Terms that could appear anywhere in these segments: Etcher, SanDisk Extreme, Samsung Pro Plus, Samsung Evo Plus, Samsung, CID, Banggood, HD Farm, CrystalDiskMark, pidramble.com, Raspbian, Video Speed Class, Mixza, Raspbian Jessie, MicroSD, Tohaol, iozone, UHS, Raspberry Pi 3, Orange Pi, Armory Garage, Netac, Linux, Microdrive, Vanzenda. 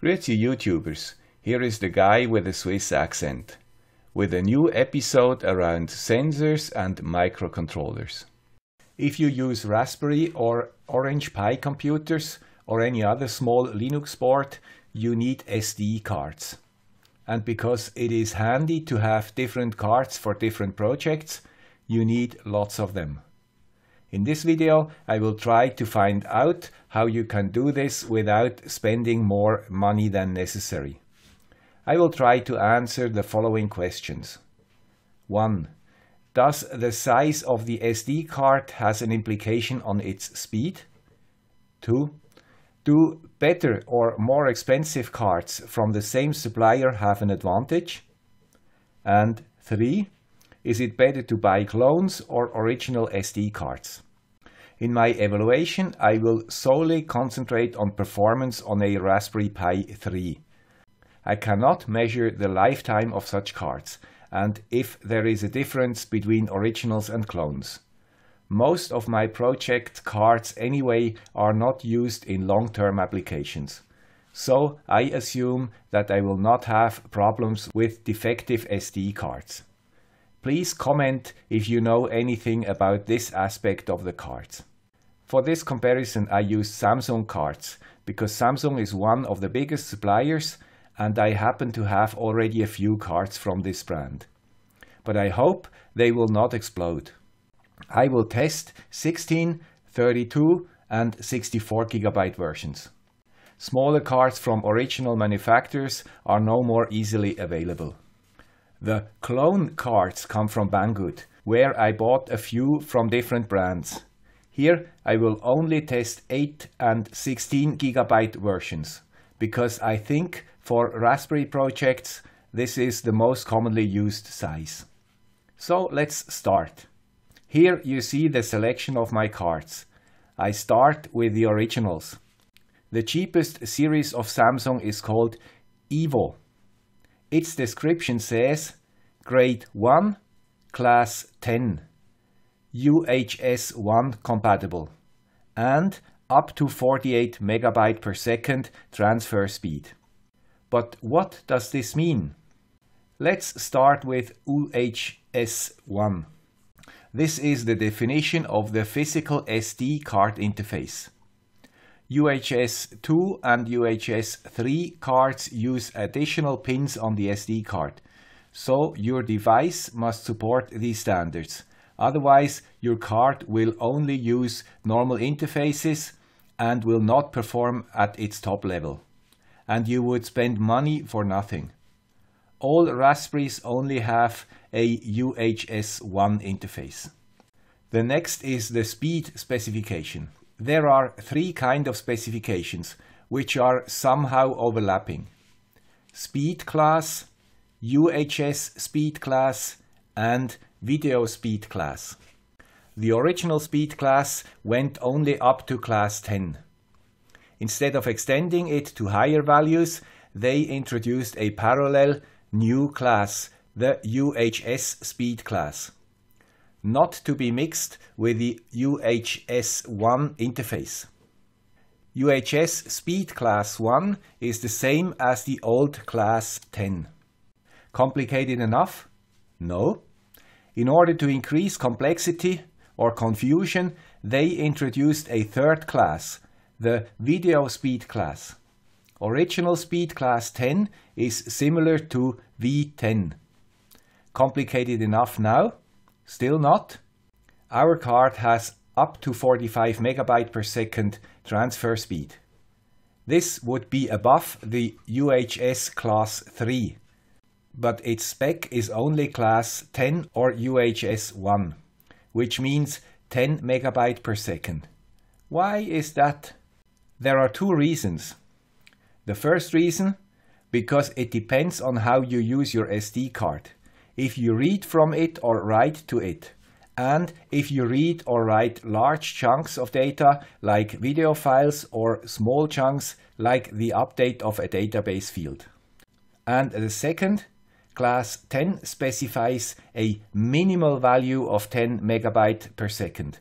Great, you YouTubers, here is the guy with a Swiss accent, with a new episode around sensors and microcontrollers. If you use Raspberry or Orange Pi computers or any other small Linux board, you need SD cards. And because it is handy to have different cards for different projects, you need lots of them. In this video, I will try to find out how you can do this without spending more money than necessary. I will try to answer the following questions. 1. Does the size of the SD card has an implication on its speed? 2. Do better or more expensive cards from the same supplier have an advantage? And 3. Is it better to buy clones or original SD cards? In my evaluation, I will solely concentrate on performance on a Raspberry Pi 3. I cannot measure the lifetime of such cards and if there is a difference between originals and clones. Most of my project cards anyway are not used in long-term applications. So I assume that I will not have problems with defective SD cards. Please comment if you know anything about this aspect of the cards. For this comparison, I used Samsung cards because Samsung is one of the biggest suppliers and I happen to have already a few cards from this brand. But I hope they will not explode. I will test 16, 32 and 64 GB versions. Smaller cards from original manufacturers are no more easily available. The clone cards come from Banggood, where I bought a few from different brands. Here I will only test 8 and 16 GB versions, because I think for Raspberry projects this is the most commonly used size. So let's start. Here you see the selection of my cards. I start with the originals. The cheapest series of Samsung is called Evo. Its description says Grade 1, Class 10, UHS 1 compatible, and up to 48 MB per second transfer speed. But what does this mean? Let's start with UHS 1. This is the definition of the physical SD card interface. UHS 2 and UHS 3 cards use additional pins on the SD card, so your device must support these standards. Otherwise, your card will only use normal interfaces and will not perform at its top level. And you would spend money for nothing. All Raspberries only have a UHS 1 interface. The next is the speed specification. There are three kinds of specifications, which are somehow overlapping. Speed class, UHS speed class, and video speed class. The original speed class went only up to class 10. Instead of extending it to higher values, they introduced a parallel new class, the UHS speed class, not to be mixed with the UHS-1 interface. UHS Speed Class 1 is the same as the old Class 10. Complicated enough? No. In order to increase complexity or confusion, they introduced a third class, the Video Speed Class. Original Speed Class 10 is similar to V10. Complicated enough now? Still not? Our card has up to 45 MB per second transfer speed. This would be above the UHS Class 3, but its spec is only Class 10 or UHS 1, which means 10 MB per second. Why is that? There are two reasons. The first reason, because it depends on how you use your SD card. If you read from it or write to it, and if you read or write large chunks of data like video files or small chunks like the update of a database field. And the second, class 10 specifies a minimal value of 10 MB per second.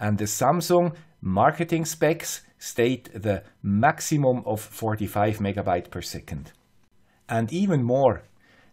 And the Samsung marketing specs state the maximum of 45 megabytes per second. And even more,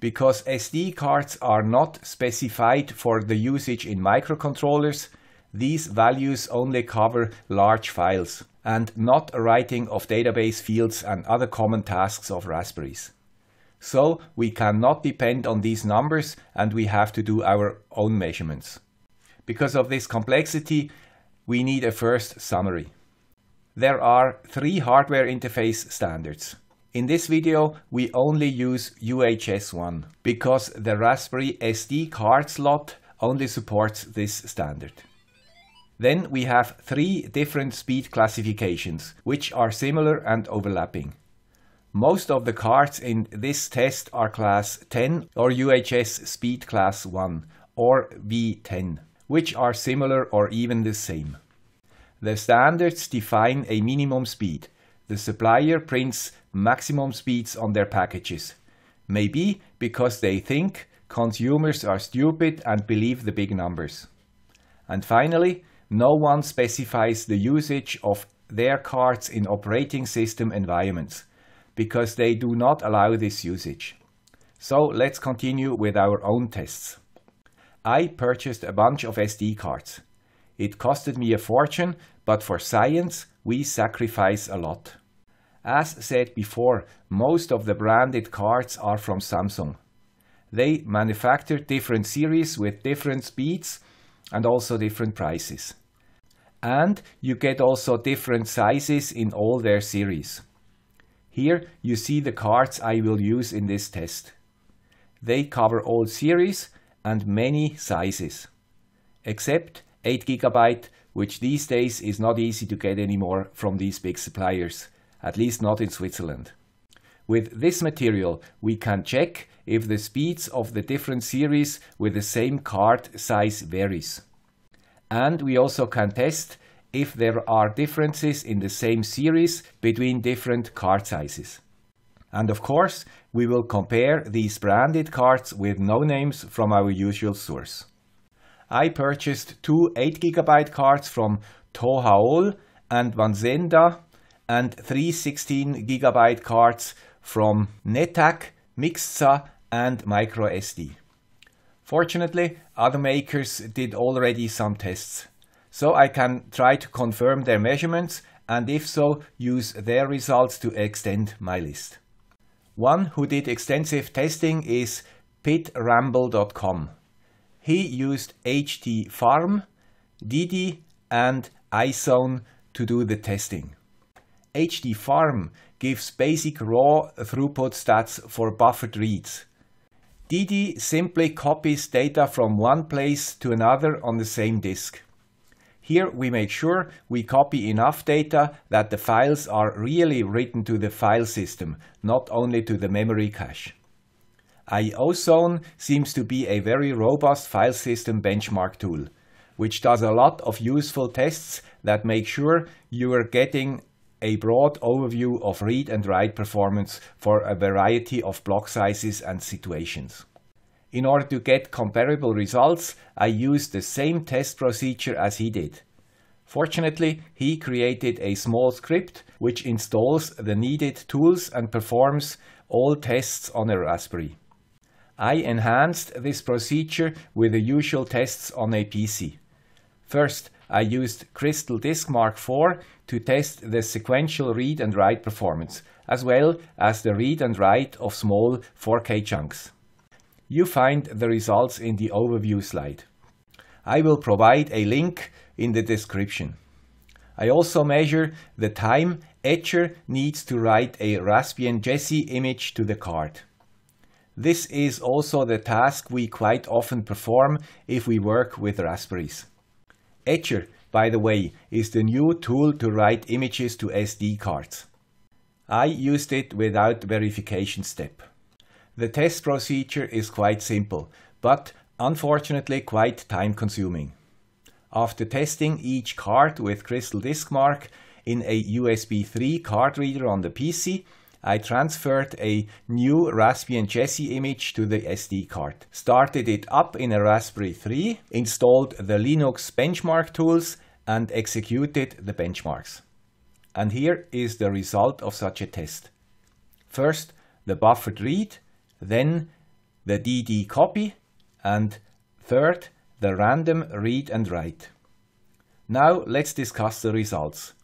because SD cards are not specified for the usage in microcontrollers, these values only cover large files and not writing of database fields and other common tasks of Raspberries. So we cannot depend on these numbers and we have to do our own measurements. Because of this complexity, we need a first summary. There are 3 hardware interface standards. In this video, we only use UHS-1 because the Raspberry SD card slot only supports this standard. Then we have 3 different speed classifications, which are similar and overlapping. Most of the cards in this test are class 10 or UHS speed class 1 or V10, which are similar or even the same. The standards define a minimum speed. The supplier prints maximum speeds on their packages. Maybe because they think consumers are stupid and believe the big numbers. And finally, no one specifies the usage of their cards in operating system environments, because they do not allow this usage. So let's continue with our own tests. I purchased a bunch of SD cards. It costed me a fortune, but for science we sacrifice a lot. As said before, most of the branded cards are from Samsung. They manufacture different series with different speeds and also different prices. And you get also different sizes in all their series. Here you see the cards I will use in this test. They cover all series and many sizes, except 8GB, which these days is not easy to get anymore from these big suppliers, at least not in Switzerland. With this material, we can check if the speeds of the different series with the same card size varies. And we also can test if there are differences in the same series between different card sizes. And of course, we will compare these branded cards with no names from our usual source. I purchased 2 8GB cards from Tohaol and Vanzenda and 3 16GB cards from Netac, Mixza and MicroSD. Fortunately, other makers did already some tests, so I can try to confirm their measurements and if so, use their results to extend my list. One who did extensive testing is pidramble.com. He used HD Farm, DD and iozone to do the testing. HD Farm gives basic raw throughput stats for buffered reads. DD simply copies data from one place to another on the same disk. Here we make sure we copy enough data that the files are really written to the file system, not only to the memory cache. iozone seems to be a very robust file system benchmark tool, which does a lot of useful tests that make sure you are getting a broad overview of read and write performance for a variety of block sizes and situations. In order to get comparable results, I used the same test procedure as he did. Fortunately, he created a small script which installs the needed tools and performs all tests on a Raspberry. I enhanced this procedure with the usual tests on a PC. First, I used CrystalDiskMark 4 to test the sequential read and write performance, as well as the read and write of small 4K chunks. You find the results in the overview slide. I will provide a link in the description. I also measure the time Etcher needs to write a Raspbian Jessie image to the card. This is also the task we quite often perform if we work with Raspberries. Etcher, by the way, is the new tool to write images to SD cards. I used it without verification step. The test procedure is quite simple, but unfortunately quite time-consuming. After testing each card with CrystalDiskMark in a USB 3 card reader on the PC, I transferred a new Raspbian Jessie image to the SD card, started it up in a Raspberry 3, installed the Linux benchmark tools and executed the benchmarks. And here is the result of such a test. First, the buffered read, then the DD copy, and third, the random read and write. Now let's discuss the results.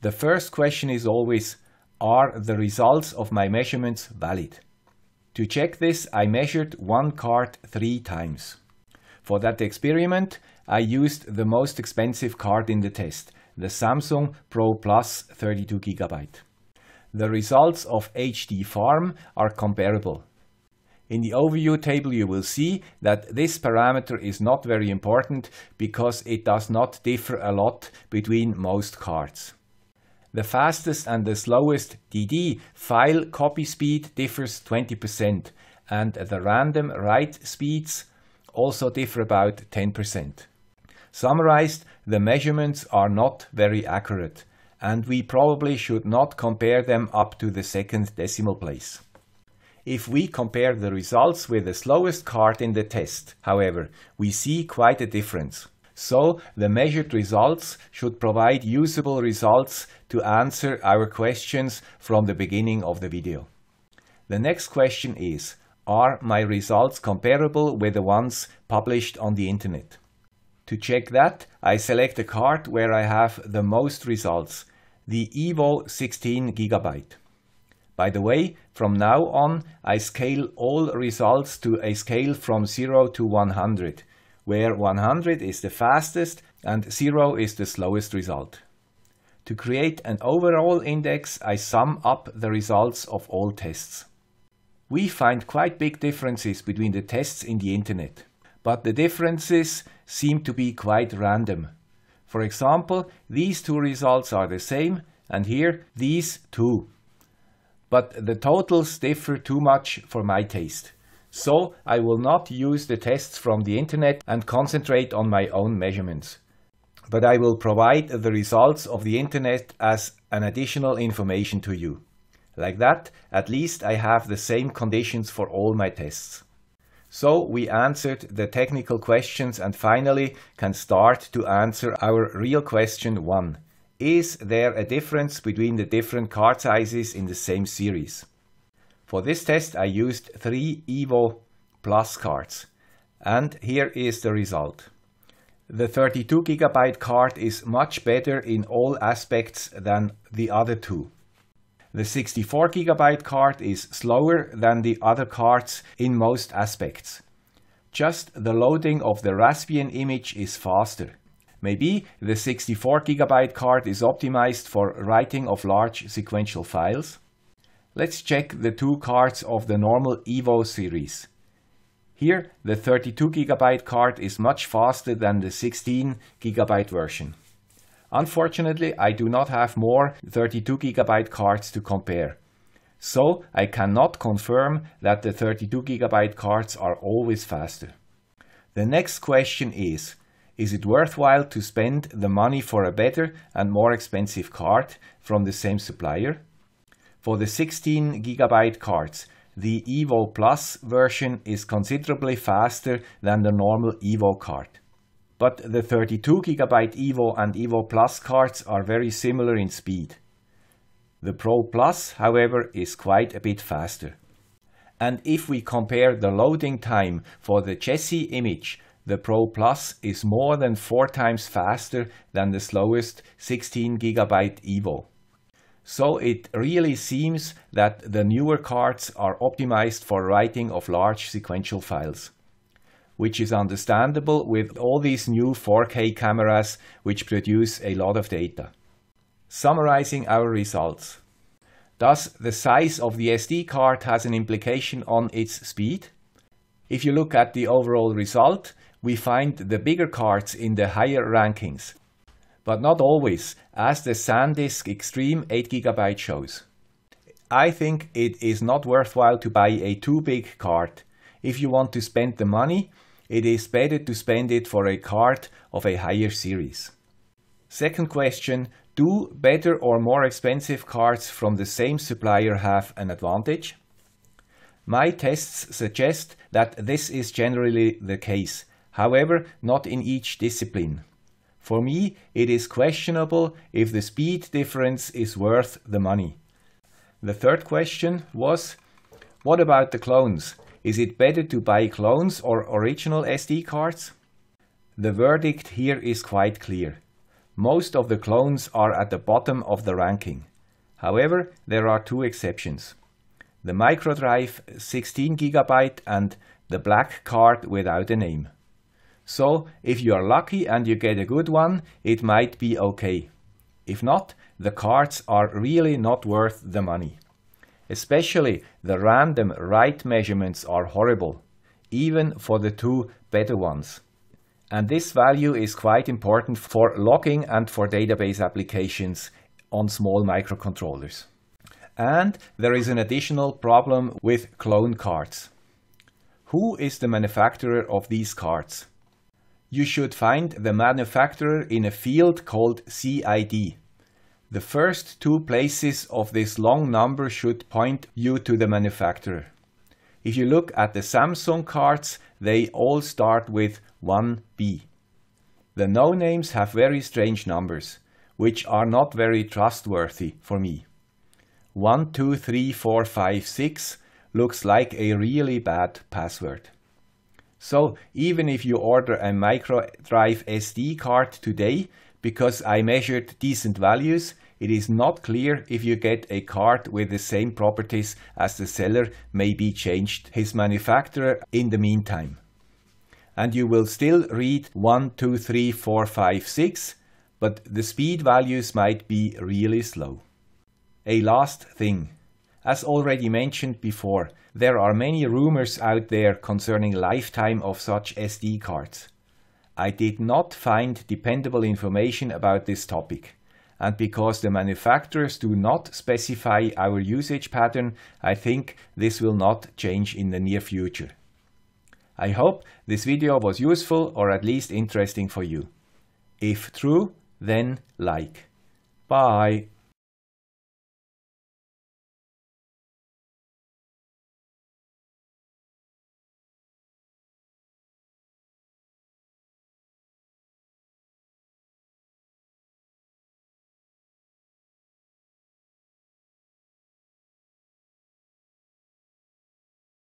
The first question is always, are the results of my measurements valid? To check this, I measured one card 3 times. For that experiment, I used the most expensive card in the test, the Samsung Pro Plus 32GB. The results of HD Farm are comparable. In the overview table you will see that this parameter is not very important because it does not differ a lot between most cards. The fastest and the slowest DD file copy speed differs 20%, and the random write speeds also differ about 10%. Summarized, the measurements are not very accurate, and we probably should not compare them up to the second decimal place. If we compare the results with the slowest card in the test, however, we see quite a difference. So the measured results should provide usable results to answer our questions from the beginning of the video. The next question is, are my results comparable with the ones published on the internet? To check that, I select a card where I have the most results, the Evo 16GB. By the way, from now on, I scale all results to a scale from 0 to 100, where 100 is the fastest and 0 is the slowest result. To create an overall index, I sum up the results of all tests. We find quite big differences between the tests in the internet, but the differences seem to be quite random. For example, these two results are the same, and here these two. But the totals differ too much for my taste. So I will not use the tests from the internet and concentrate on my own measurements. But I will provide the results of the internet as an additional information to you. Like that, at least I have the same conditions for all my tests. So we answered the technical questions and finally can start to answer our real question 1. Is there a difference between the different card sizes in the same series? For this test I used 3 Evo Plus cards, and here is the result. The 32GB card is much better in all aspects than the other two. The 64GB card is slower than the other cards in most aspects. Just the loading of the Raspbian image is faster. Maybe the 64GB card is optimized for writing of large sequential files. Let's check the two cards of the normal Evo series. Here the 32GB card is much faster than the 16GB version. Unfortunately, I do not have more 32GB cards to compare. So I cannot confirm that the 32GB cards are always faster. The next question is it worthwhile to spend the money for a better and more expensive card from the same supplier? For the 16GB cards, the Evo Plus version is considerably faster than the normal Evo card. But the 32GB Evo and Evo Plus cards are very similar in speed. The Pro Plus, however, is quite a bit faster. And if we compare the loading time for the Jessie image, the Pro Plus is more than 4 times faster than the slowest 16GB Evo. So it really seems that the newer cards are optimized for writing of large sequential files, which is understandable with all these new 4K cameras which produce a lot of data. Summarizing our results. Does the size of the SD card has an implication on its speed? If you look at the overall result, we find the bigger cards in the higher rankings, but not always, as the SanDisk Extreme 8GB shows. I think it is not worthwhile to buy a too big card. If you want to spend the money, it is better to spend it for a card of a higher series. Second question, do better or more expensive cards from the same supplier have an advantage? My tests suggest that this is generally the case, however, not in each discipline. For me, it is questionable if the speed difference is worth the money. The third question was, what about the clones? Is it better to buy clones or original SD cards? The verdict here is quite clear. Most of the clones are at the bottom of the ranking. However, there are two exceptions. The Microdrive 16GB and the black card without a name. So, if you are lucky and you get a good one, it might be okay. If not, the cards are really not worth the money. Especially the random write measurements are horrible, even for the two better ones. And this value is quite important for logging and for database applications on small microcontrollers. And there is an additional problem with clone cards. Who is the manufacturer of these cards? You should find the manufacturer in a field called CID. The first two places of this long number should point you to the manufacturer. If you look at the Samsung cards, they all start with 1B. The no-names have very strange numbers, which are not very trustworthy for me. 1, 2, 3, 4, 5, 6 looks like a really bad password. So even if you order a MicroDrive SD card today, because I measured decent values, it is not clear if you get a card with the same properties as the seller maybe changed his manufacturer in the meantime. And you will still read 1, 2, 3, 4, 5, 6, but the speed values might be really slow. A last thing. As already mentioned before, there are many rumors out there concerning lifetime of such SD cards. I did not find dependable information about this topic, and because the manufacturers do not specify our usage pattern, I think this will not change in the near future. I hope this video was useful or at least interesting for you. If true, then like. Bye!